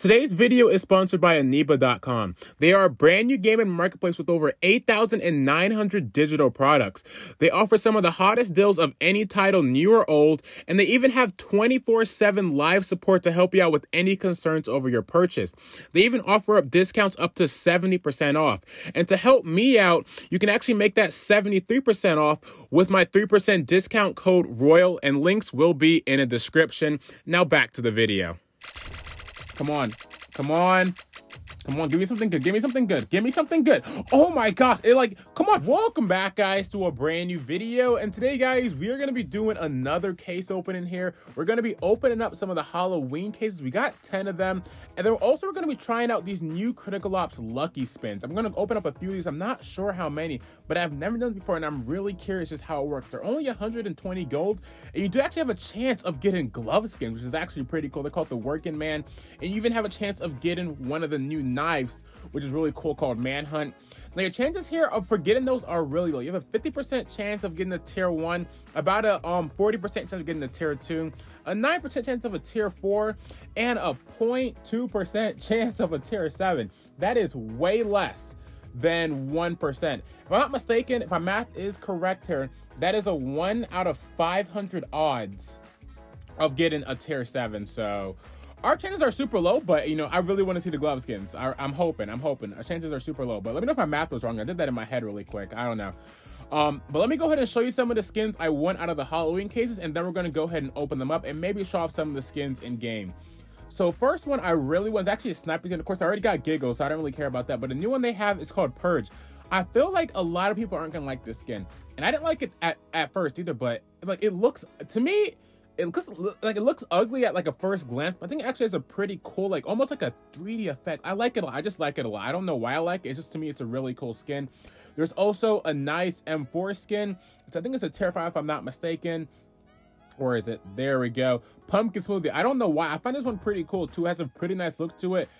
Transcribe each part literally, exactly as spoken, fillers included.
Today's video is sponsored by Aniba dot com. They are a brand new gaming marketplace with over eight thousand nine hundred digital products. They offer some of the hottest deals of any title, new or old, and they even have twenty-four seven live support to help you out with any concerns over your purchase. They even offer up discounts up to seventy percent off. And to help me out, you can actually make that seventy-three percent off with my three percent discount code ROYAL, and links will be in the description. Now back to the video. Come on, come on, come on, give me something good, give me something good, give me something good. Oh my gosh, it like, come on. Welcome back, guys, to a brand new video. And today, guys, we are gonna be doing another case opening here. We're gonna be opening up some of the Halloween cases. We got ten of them. And then also we're gonna be trying out these new Critical Ops Lucky Spins. I'm gonna open up a few of these. I'm not sure how many, but I've never done it before, and I'm really curious just how it works. They're only one hundred twenty gold, and you do actually have a chance of getting glove skins, which is actually pretty cool. They're called the Working Man. And you even have a chance of getting one of the new knives, which is really cool, called Manhunt. Now your chances here of for getting those are really low. You have a fifty percent chance of getting a tier one, about a um forty percent chance of getting a tier two, a nine percent chance of a tier four, and a zero point two percent chance of a tier seven. That is way less than one percent. If I'm not mistaken, if my math is correct here, that is a one out of five hundred odds of getting a tier seven. So our chances are super low, but, you know, I really want to see the glove skins. I, I'm hoping, I'm hoping. Our chances are super low, but let me know if my math was wrong. I did that in my head really quick. I don't know. Um, but let me go ahead and show you some of the skins I want out of the Halloween cases, and then we're going to go ahead and open them up and maybe show off some of the skins in-game. So first one I really want is actually a sniper skin. Of course, I already got Giggle, so I don't really care about that. But the new one they have is called Purge. I feel like a lot of people aren't going to like this skin, and I didn't like it at, at first either, but, like, it looks, to me... It looks like it looks ugly at like a first glance, but I think it actually has a pretty cool, like almost like a three D effect. I like it a lot. I just like it a lot. I don't know why I like it. It's just, to me, it's a really cool skin. There's also a nice M four skin. It's, I think it's a terrifying if I'm not mistaken. Or is it? There we go. Pumpkin smoothie. I don't know why. I find this one pretty cool too. It has a pretty nice look to it.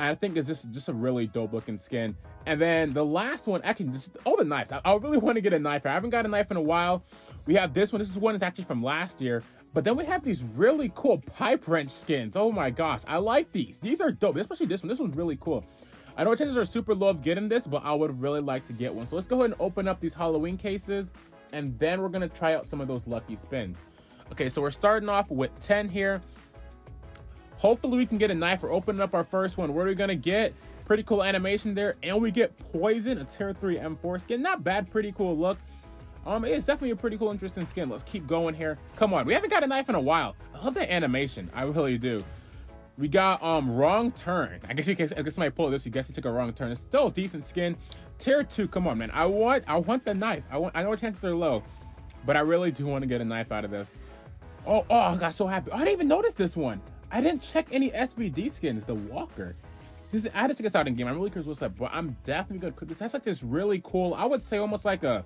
I think it's just, just a really dope looking skin. And then the last one, actually, just all the knives. I, I really want to get a knife here. I haven't got a knife in a while. We have this one. This is one that's actually from last year. But then we have these really cool pipe wrench skins. Oh my gosh, I like these. These are dope, especially this one. This one's really cool. I know our chances are super low of getting this, but I would really like to get one. So let's go ahead and open up these Halloween cases, and then we're going to try out some of those lucky spins. Okay, so we're starting off with ten here. Hopefully we can get a knife. We're opening up our first one. What are we going to get? Pretty cool animation there. And we get Poison, a tier three M four skin. Not bad, pretty cool look. Um, it's definitely a pretty cool, interesting skin. Let's keep going here. Come on, we haven't got a knife in a while. I love that animation. I really do. We got um Wrong Turn. I guess you guys, I guess somebody pulled this. You guess he took a wrong turn. It's still a decent skin. Tier two. Come on, man. I want, I want the knife. I want. I know our chances are low, but I really do want to get a knife out of this. Oh, oh, I got so happy. Oh, I didn't even notice this one. I didn't check any S V D skins. The Walker. This is, I had to check this out in game. I'm really curious what's up, but I'm definitely gonna cook this. That's like this really cool, I would say almost like a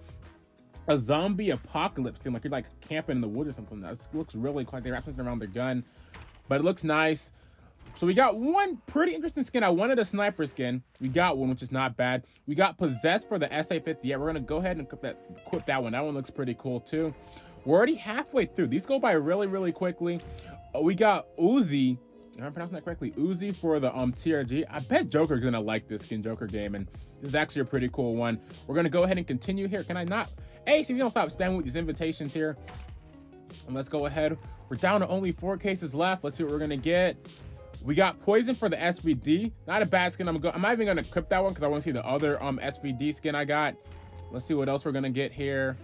a zombie apocalypse thing. Like you're like camping in the woods or something. That looks really cool. They wrap something around their gun, but it looks nice. So we got one pretty interesting skin. I wanted a sniper skin. We got one, which is not bad. We got Possessed for the S A fifty. Yeah, we're gonna go ahead and equip that, equip that one. That one looks pretty cool too. We're already halfway through. These go by really, really quickly. We got Uzi. Am I pronouncing that correctly? Uzi for the um T R G. I bet Joker's gonna like this skin, Joker Gaming. This is actually a pretty cool one. We're gonna go ahead and continue here. Can I not? Hey, see if you don't stop spamming with these invitations here. And let's go ahead. We're down to only four cases left. Let's see what we're gonna get. We got Poison for the S V D. Not a bad skin. I'm go I'm not even gonna equip that one because I want to see the other um S V D skin I got. Let's see what else we're gonna get here.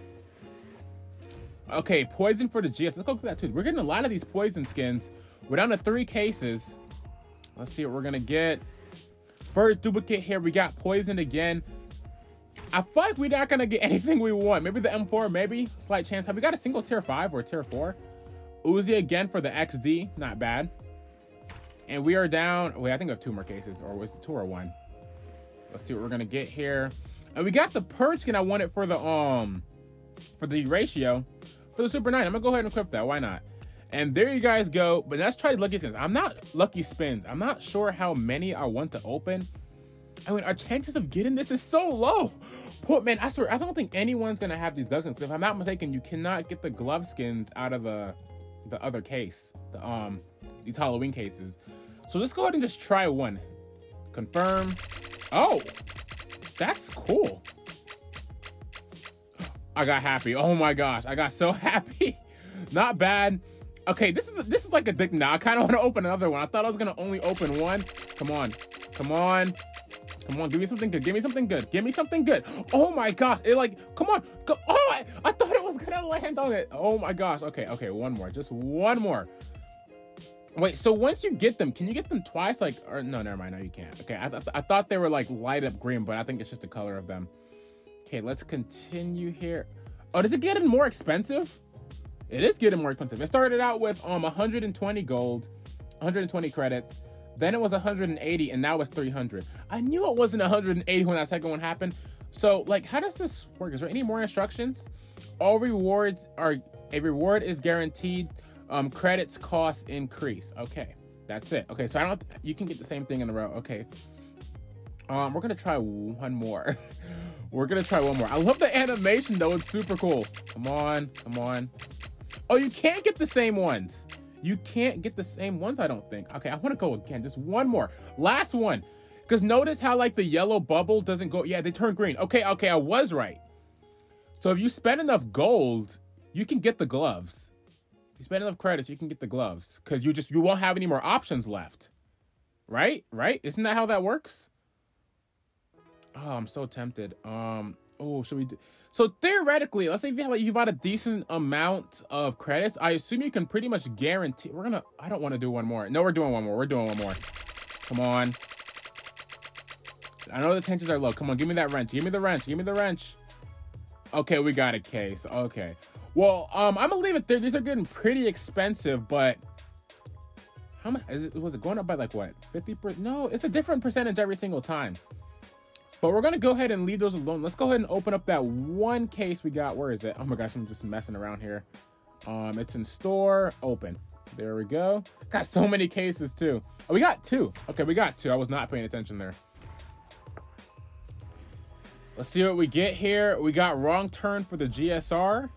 Okay, Poison for the G S. Let's go for that too. We're getting a lot of these Poison skins. We're down to three cases. Let's see what we're gonna get. First duplicate here, we got Poison again. I feel like we're not gonna get anything we want. Maybe the M four, maybe. Slight chance. Have we got a single tier five or tier four? Uzi again for the X D, not bad. And we are down, wait, I think we have two more cases, or was it two or one? Let's see what we're gonna get here. And we got the Purge skin I wanted for the, um, for the ratio, for the Super nine. I'm gonna go ahead and equip that, why not? And there you guys go. But let's try lucky spins. I'm not lucky spins. I'm not sure how many I want to open. I mean, our chances of getting this is so low. But man, I swear, I don't think anyone's gonna have these glove skins. If I'm not mistaken, you cannot get the glove skins out of the the other case, the um these Halloween cases. So let's go ahead and just try one. Confirm. Oh, that's cool. I got happy. Oh my gosh, I got so happy. Not bad. Okay, this is this is like addicting now. I kind of want to open another one. I thought I was gonna only open one. Come on, come on, come on. Give me something good. Give me something good. Give me something good. Oh my gosh, it like, come on. Come, oh, I, I thought it was gonna land on it. Oh my gosh. Okay, okay, one more. Just one more. Wait, so once you get them, can you get them twice? Like, or no, never mind. No, you can't. Okay, I, th I thought they were like light up green, but I think it's just the color of them. Okay, let's continue here. Oh, does it get more expensive? It is getting more expensive. It started out with um one hundred twenty gold, one hundred twenty credits. Then it was one hundred eighty, and now it's three hundred. I knew it wasn't one hundred eighty when that second one happened. So, like, how does this work? Is there any more instructions? All rewards are, a reward is guaranteed. Um, credits cost increase. Okay, that's it. Okay, so I don't, you can get the same thing in a row. Okay. Um, we're gonna try one more. We're gonna try one more. I love the animation though, it's super cool. Come on, come on. Oh, you can't get the same ones. You can't get the same ones, I don't think. Okay, I wanna go again, just one more. Last one, because notice how like the yellow bubble doesn't go, yeah, they turn green. Okay, okay, I was right. So if you spend enough gold, you can get the gloves. You spend enough credits, you can get the gloves, because you just, you won't have any more options left. Right? Right? Isn't that how that works? Oh, I'm so tempted. Um, oh, should we do... So theoretically, let's say if you have, like, you bought a decent amount of credits, I assume you can pretty much guarantee... We're gonna... I don't want to do one more. No, we're doing one more. We're doing one more. Come on. I know the tensions are low. Come on, give me that wrench. Give me the wrench. Give me the wrench. Okay, we got a case. Okay. Well, um, I'm gonna leave it there. These are getting pretty expensive, but how much is it? Was it going up by like what? fifty percent? No, it's a different percentage every single time. But we're gonna go ahead and leave those alone. Let's go ahead and open up that one case we got. Where is it? Oh my gosh, I'm just messing around here. Um, it's in store. Open. There we go. Got so many cases too. Oh, we got two. Okay, we got two. I was not paying attention there. Let's see what we get here. We got Wrong Turn for the G S R.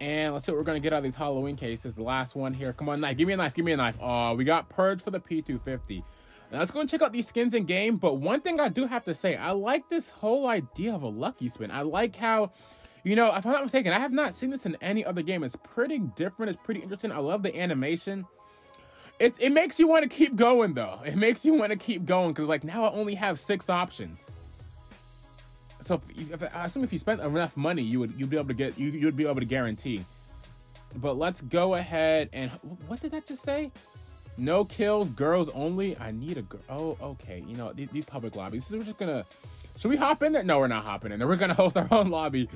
And let's see what we're going to get out of these Halloween cases. The last one here. Come on, knife. Give me a knife. Give me a knife. Uh, we got Purge for the P two fifty. Now, let's go and check out these skins in-game. But one thing I do have to say, I like this whole idea of a lucky spin. I like how, you know, if I'm not mistaken, I have not seen this in any other game. It's pretty different. It's pretty interesting. I love the animation. It, it makes you want to keep going, though. It makes you want to keep going because, like, now I only have six options. So if, if, I assume if you spent enough money, you would you'd be able to get you you'd be able to guarantee. But let's go ahead and what did that just say? No kills, girls only. I need a girl. Oh, okay. You know these, these public lobbies. So we're just gonna. Should we hop in there? No, we're not hopping in there. We're gonna host our own lobby.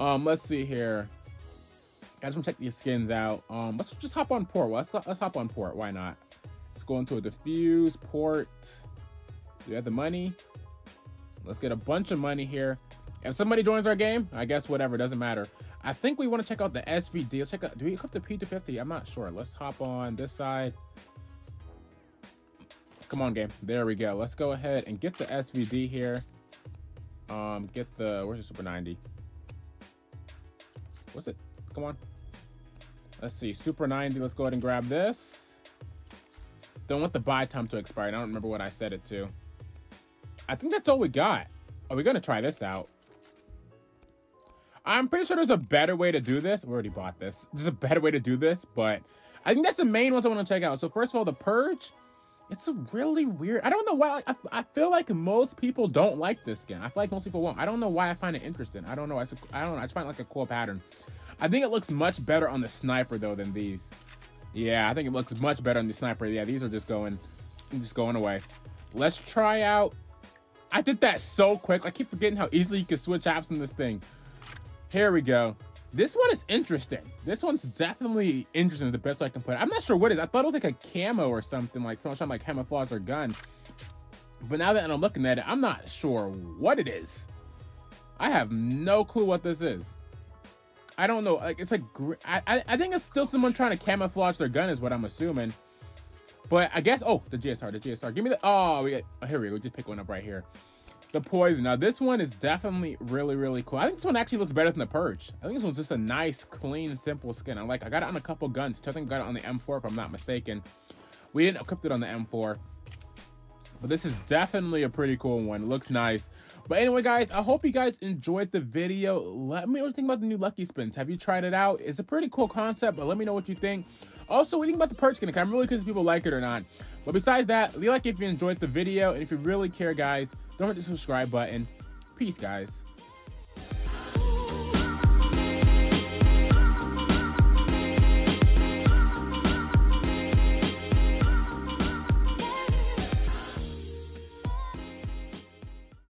Um, let's see here. I just want to check these skins out. Um, let's just hop on port. Well, let's let's hop on port. Why not? Let's go into a diffuse port. Do you have the money? Let's get a bunch of money here. If somebody joins our game, I guess whatever, doesn't matter. I think we want to check out the S V D. Let's check out, do we equip the P two fifty? I'm not sure. Let's hop on this side. Come on, game. There we go. Let's go ahead and get the S V D here. Um, get the, where's the Super ninety? What's it? Come on. Let's see, Super ninety. Let's go ahead and grab this. Don't want the buy time to expire. I don't remember what I set it to. I think that's all we got. Are we gonna try this out? I'm pretty sure there's a better way to do this. We already bought this. There's a better way to do this, but I think that's the main ones I want to check out. So first of all, the Purge. It's really weird. I don't know why. I, I feel like most people don't like this skin. I feel like most people won't. I don't know why I find it interesting. I don't know. I, I don't know. I just find it like a cool pattern. I think it looks much better on the sniper though than these. Yeah, I think it looks much better on the sniper. Yeah, these are just going, just going away. Let's try out. I did that so quick. I keep forgetting how easily you can switch apps in this thing. Here we go. This one is interesting. This one's definitely interesting is the best way I can put it. I'm not sure what it is. I thought it was like a camo or something, like someone trying to like camouflage their gun. But now that I'm looking at it, I'm not sure what it is. I have no clue what this is. I don't know. Like it's like I, I think it's still someone trying to camouflage their gun is what I'm assuming. But I guess, oh, the G S R, the G S R. Give me the, oh, we got, oh, here we go. We just pick one up right here. The Poison. Now, this one is definitely really, really cool. I think this one actually looks better than the Purge. I think this one's just a nice, clean, simple skin. I like, I got it on a couple guns. I think I got it on the M four, if I'm not mistaken. We didn't equip it on the M four, but this is definitely a pretty cool one. It looks nice. But anyway, guys, I hope you guys enjoyed the video. Let me know what you think about the new Lucky Spins. Have you tried it out? It's a pretty cool concept, but let me know what you think. Also, what do you think about the Purge gimmick? I'm really curious if people like it or not. But besides that, leave a like if you enjoyed the video. And if you really care, guys, don't hit the subscribe button. Peace, guys.